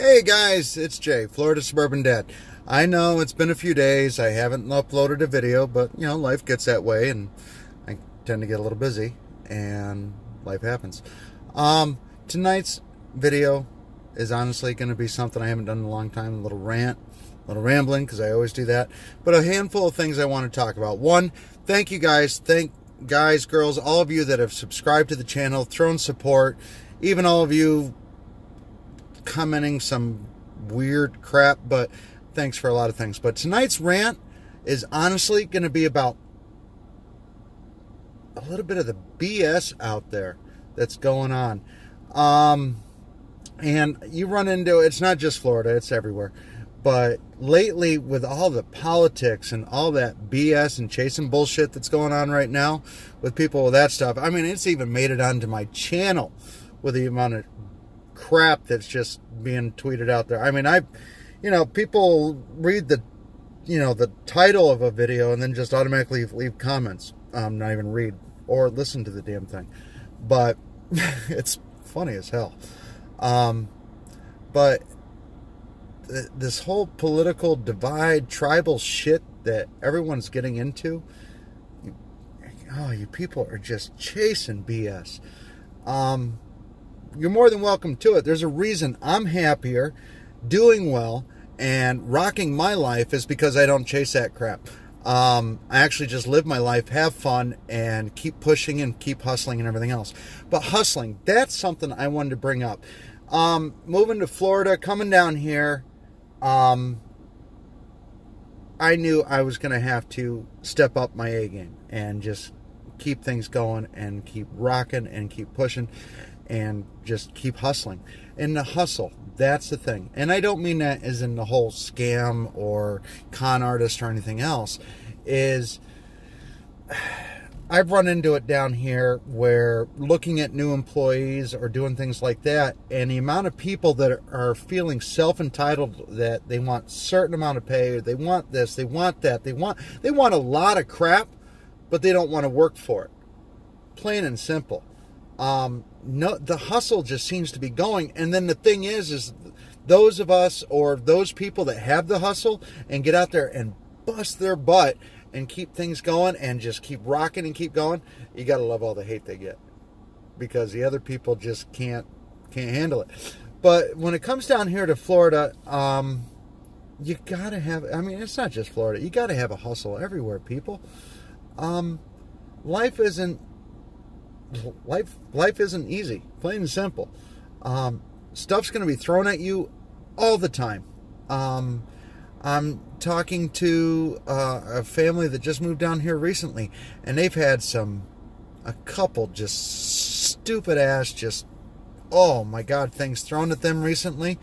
Hey guys, it's Jay, Florida Suburban Dad. I know it's been a few days, I haven't uploaded a video, but you know, life gets that way and I tend to get a little busy and life happens. Tonight's video is honestly going to be something I haven't done in a long time, a little rant, a little rambling, because I always do that, but a handful of things I want to talk about. One, thank you guys, girls, all of you that have subscribed to the channel, thrown support, even all of you commenting some weird crap, but thanks for a lot of things. But tonight's rant is honestly going to be about a little bit of the BS out there that's going on. And you run into, it's not just Florida, it's everywhere. But lately, with all the politics and all that BS and chasing bullshit that's going on right now with people with that stuff, I mean, it's even made it onto my channel with the amount of crap that's just being tweeted out there. I mean, you know, people read the, you know, the title of a video and then just automatically leave comments, not even read or listen to the damn thing. But it's funny as hell. But this whole political divide, tribal shit that everyone's getting into, you people are just chasing BS. You're more than welcome to it. There's a reason I'm happier, doing well, and rocking my life is because I don't chase that crap. I actually just live my life, have fun, and keep pushing and keep hustling and everything else. But hustling, that's something I wanted to bring up. Moving to Florida, coming down here, I knew I was going to have to step up my A game and just keep things going and keep rocking and keep pushing and just keep hustling. And the hustle, that's the thing. And I don't mean that as in the whole scam or con artist or anything else. Is I've run into it down here where looking at new employees or doing things like that, and the amount of people that are feeling self-entitled, that they want a certain amount of pay, or they want this, they want that, they want a lot of crap, but they don't want to work for it. Plain and simple. No, the hustle just seems to be going. And then the thing is those of us or those people that have the hustle and get out there and bust their butt and keep things going and just keep rocking and keep going, you got to love all the hate they get, because the other people just can't handle it. But when it comes down here to Florida, you got to have, I mean, it's not just Florida. You got to have a hustle everywhere, people. Life isn't easy, plain and simple. Stuff's going to be thrown at you all the time. I'm talking to a family that just moved down here recently, and they've had a couple just stupid ass, just, oh my God, things thrown at them recently.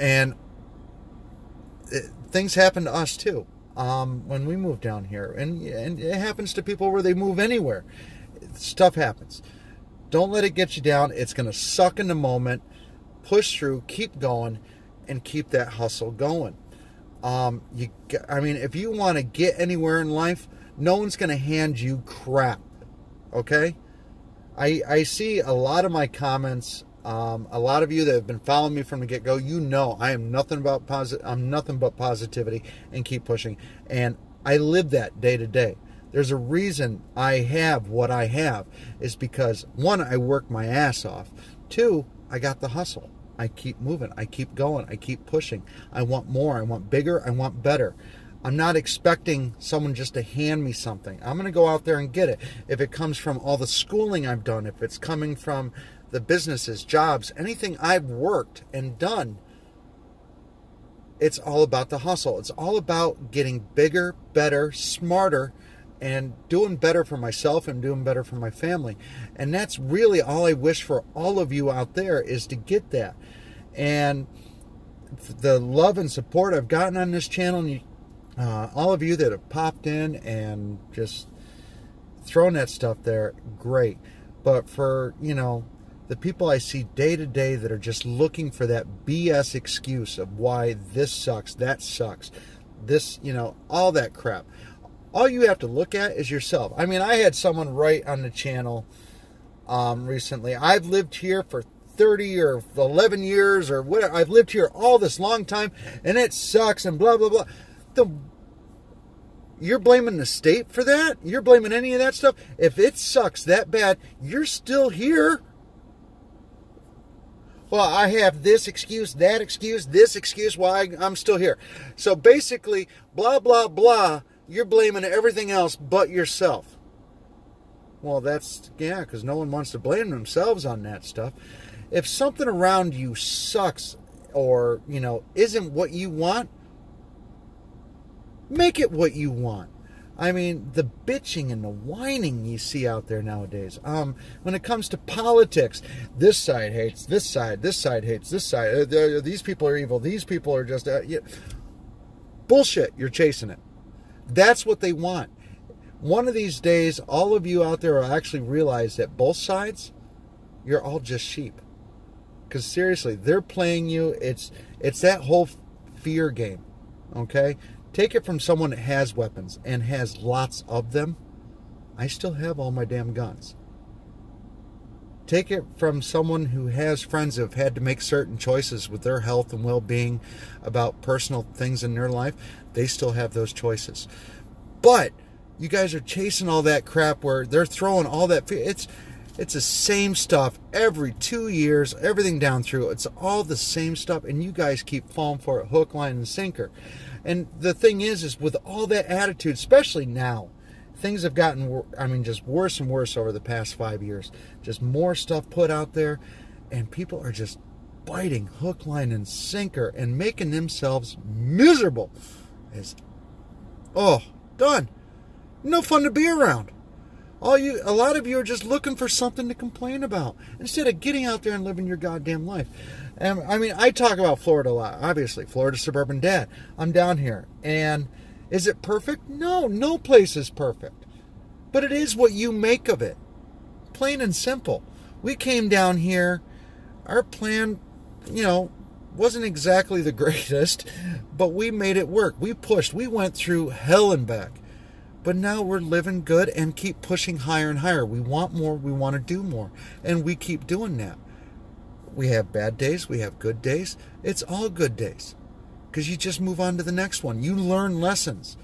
And things happen to us too, when we moved down here. And it happens to people where they move anywhere. Stuff happens. Don't let it get you down. It's going to suck in the moment. Push through, keep going, and keep that hustle going. I mean, if you want to get anywhere in life, no one's going to hand you crap, okay? I see a lot of my comments, a lot of you that have been following me from the get-go, you know I am nothing but positivity and keep pushing. And I live that day to day. There's a reason I have what I have, is because, one, I work my ass off. Two, I got the hustle. I keep moving. I keep going. I keep pushing. I want more. I want bigger. I want better. I'm not expecting someone just to hand me something. I'm going to go out there and get it. If it comes from all the schooling I've done, if it's coming from the businesses, jobs, anything I've worked and done, it's all about the hustle. It's all about getting bigger, better, smarter, and doing better for myself and doing better for my family. And that's really all I wish for all of you out there, is to get that. And the love and support I've gotten on this channel, and all of you that have popped in and just thrown that stuff there, great. But for, you know, the people I see day to day that are just looking for that BS excuse of why this sucks, that sucks, this, you know, all that crap. All you have to look at is yourself. I mean, I had someone write on the channel recently, I've lived here for 30 or 11 years or whatever. I've lived here all this long time and it sucks and blah, blah, blah. You're blaming the state for that? You're blaming any of that stuff? If it sucks that bad, you're still here. Well, I have this excuse, that excuse, this excuse, why I'm still here. So basically, blah, blah, blah, you're blaming everything else but yourself. Well, that's, yeah, because no one wants to blame themselves on that stuff. If something around you sucks or, you know, isn't what you want, make it what you want. I mean, the bitching and the whining you see out there nowadays. When it comes to politics, this side hates this side hates this side. These people are evil. These people are just... yeah. Bullshit, you're chasing it. That's what they want. One of these days, all of you out there will actually realize that both sides, you're all just sheep. Because seriously, they're playing you. It's that whole fear game, okay? Take it from someone that has weapons and has lots of them. I still have all my damn guns. Take it from someone who has friends who have had to make certain choices with their health and well-being about personal things in their life. They still have those choices. But you guys are chasing all that crap where they're throwing all that fear. It's the same stuff every 2 years, everything down through. It's all the same stuff, and you guys keep falling for it, hook, line, and sinker. And the thing is with all that attitude, especially now, things have gotten, I mean, just worse and worse over the past 5 years. Just more stuff put out there, and people are just biting hook, line, and sinker and making themselves miserable. It's, oh, done. No fun to be around. A lot of you are just looking for something to complain about instead of getting out there and living your goddamn life. And I mean, I talk about Florida a lot, obviously. Florida Suburban Dad. I'm down here. And is it perfect? No, no place is perfect. But it is what you make of it. Plain and simple. We came down here. Our plan, you know, wasn't exactly the greatest, but we made it work. We pushed. We went through hell and back. But now we're living good and keep pushing higher and higher. We want more. We want to do more. And we keep doing that. We have bad days. We have good days. It's all good days. Because you just move on to the next one. You learn lessons.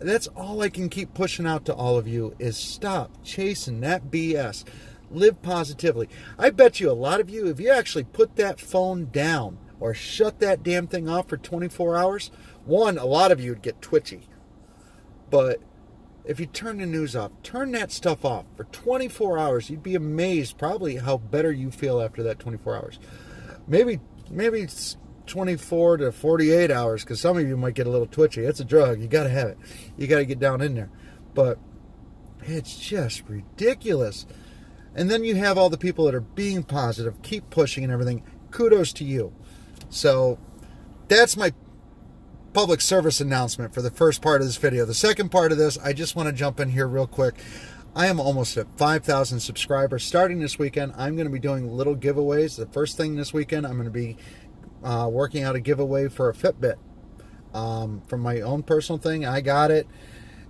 That's all I can keep pushing out to all of you is stop chasing that BS. Live positively. I bet you a lot of you, if you actually put that phone down or shut that damn thing off for 24 hours, one, a lot of you would get twitchy. But... if you turn the news off, turn that stuff off for 24 hours, you'd be amazed probably how better you feel after that 24 hours. Maybe it's 24 to 48 hours because some of you might get a little twitchy. It's a drug. You got to have it. You got to get down in there. But it's just ridiculous. And then you have all the people that are being positive, keep pushing and everything. Kudos to you. So that's my public service announcement for the first part of this video. The second part of this, I just want to jump in here real quick. I am almost at 5,000 subscribers. Starting this weekend, I'm going to be doing little giveaways. The first thing this weekend, I'm going to be working out a giveaway for a Fitbit. From my own personal thing, I got it.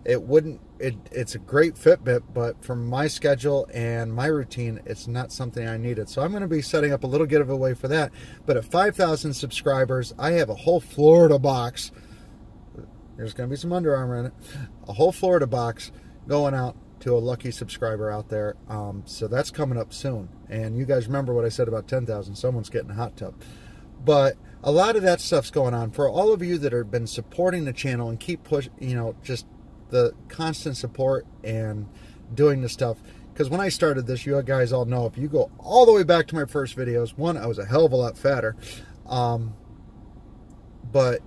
It's a great Fitbit, but from my schedule and my routine, it's not something I needed. So I'm going to be setting up a little giveaway for that. But at 5,000 subscribers, I have a whole Florida box. There's going to be some Under Armour in it. A whole Florida box going out to a lucky subscriber out there. So that's coming up soon. And you guys remember what I said about 10,000. Someone's getting a hot tub. But a lot of that stuff's going on. For all of you that have been supporting the channel and keep pushing, you know, just... the constant support and doing this stuff, because when I started this, you guys all know, if you go all the way back to my first videos, one, I was a hell of a lot fatter, but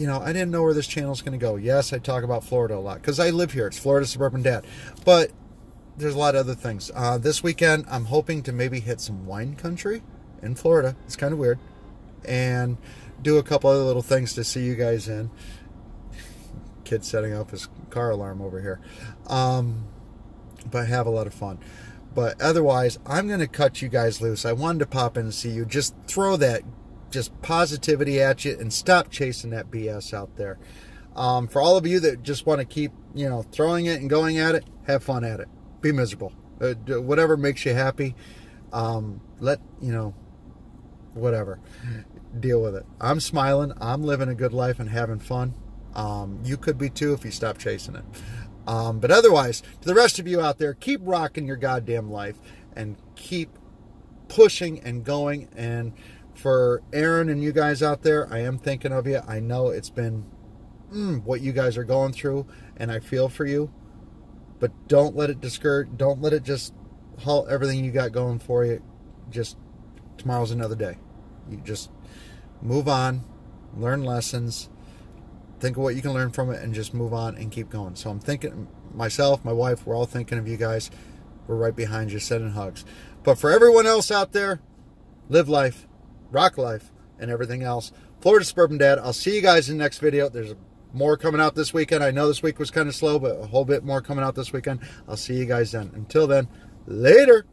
you know, I didn't know where this channel's going to go. Yes, I talk about Florida a lot because I live here. It's Florida Suburban Dad, but there's a lot of other things. This weekend I'm hoping to maybe hit some wine country in Florida. It's kind of weird, and do a couple other little things to see you guys in. Kid setting up his car alarm over here, but have a lot of fun. But otherwise, I'm going to cut you guys loose. I wanted to pop in and see you. Just throw that just positivity at you and stop chasing that BS out there. For all of you that just want to keep, you know, throwing it and going at it, have fun at it. Be miserable. Whatever makes you happy. Whatever, deal with it. I'm smiling, I'm living a good life and having fun. You could be too if you stop chasing it. But otherwise, to the rest of you out there, keep rocking your goddamn life and keep pushing and going. And for Aaron and you guys out there, I am thinking of you. I know it's been what you guys are going through, and I feel for you, but don't let it discourage. Don't let it just halt everything you got going for you. Just tomorrow's another day. You just move on, learn lessons, think of what you can learn from it, and just move on and keep going. So I'm thinking, myself, my wife, we're all thinking of you guys. We're right behind you, sending hugs. But for everyone else out there, live life, rock life, and everything else. Florida Suburban Dad, I'll see you guys in the next video. There's more coming out this weekend. I know this week was kind of slow, but a whole bit more coming out this weekend. I'll see you guys then. Until then, later.